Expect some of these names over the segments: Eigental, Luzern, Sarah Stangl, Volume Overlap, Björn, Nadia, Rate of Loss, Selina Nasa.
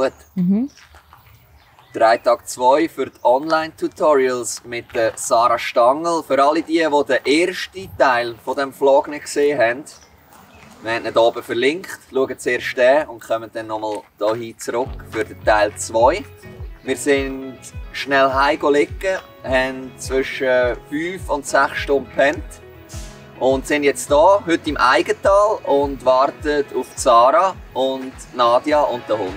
gut. Mhm. 3 Tage 2 für die Online-Tutorials mit Sarah Stangl. Für alle die, die den ersten Teil von dem Vlog nicht gesehen haben, wir haben ihn hier oben verlinkt. Schaut zuerst den und kommen dann nochmal hier zurück für den Teil 2. Wir sind schnell heimgelegen, haben zwischen 5 und 6 Stunden gepennt und sind jetzt hier, heute im Eigental und warten auf Sarah und Nadia und den Hund.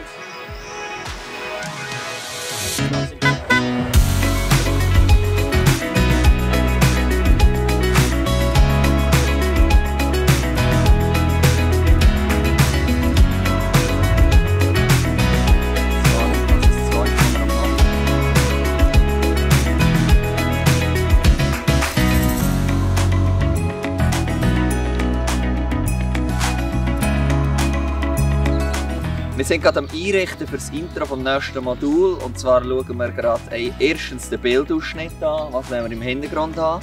Wir sind gerade am Einrichten für das Intro vom nächsten Modul. Und zwar schauen wir gerade erstens den Bildausschnitt an, was wir im Hintergrund haben.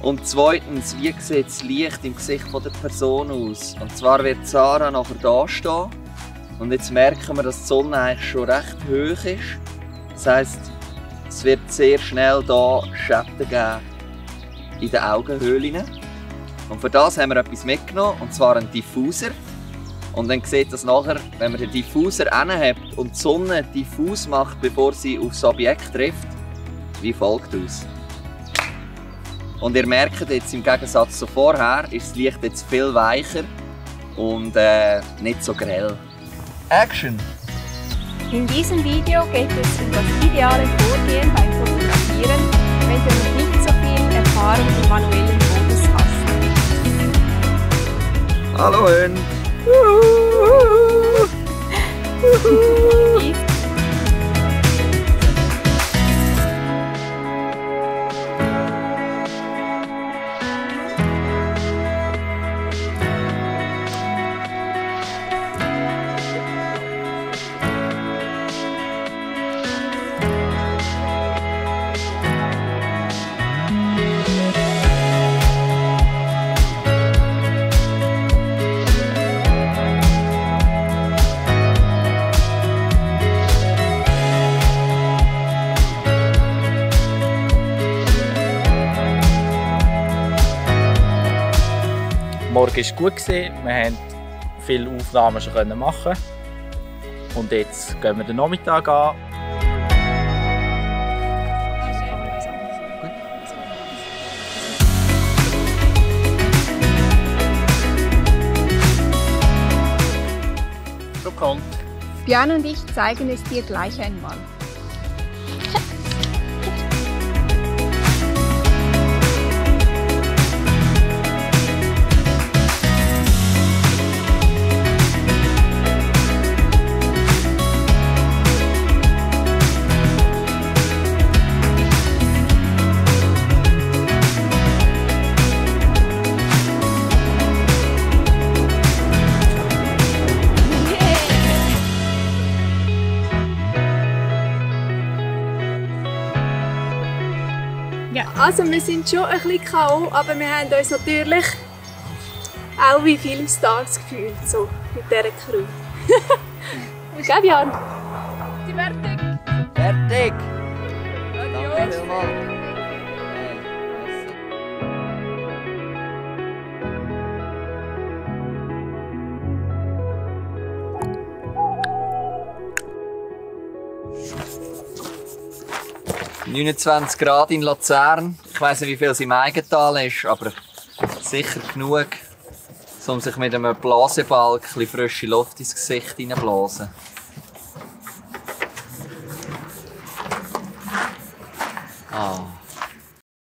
Und zweitens, wie sieht das Licht im Gesicht der Person aus? Und zwar wird Sarah nachher da stehen. Und jetzt merken wir, dass die Sonne eigentlich schon recht hoch ist. Das heisst, es wird sehr schnell hier Schatten geben in den Augenhöhlen. Und für das haben wir etwas mitgenommen, und zwar einen Diffuser. Und dann sieht das nachher, wenn man den Diffuser hinhabt und die Sonne diffus macht, bevor sie aufs Objekt trifft, wie folgt aus. Und ihr merkt jetzt, im Gegensatz zu vorher, ist das Licht jetzt viel weicher und nicht so grell. Action! In diesem Video geht es um das ideale Vorgehen beim Fotografieren, wenn du noch nicht so viel Erfahrung in manuellen Modus hast. Hallo Hön! Morgen war gut, wir konnten viele Aufnahmen schon machen. Und jetzt gehen wir den Nachmittag an. So kommt. Björn und ich zeigen es dir gleich einmal. Also wir sind schon ein bisschen K.O., aber wir haben uns natürlich auch wie Filmstars gefühlt, so mit dieser Crew. Und gell, Björn? Die fertig? Fertig! Danke vielmals! Es ist 29 Grad in Luzern. Ich weiss nicht, wie viel es im Eigental ist, aber sicher genug, um sich mit einem Blasebalg ein bisschen frische Luft ins Gesicht hineinblasen. Ah.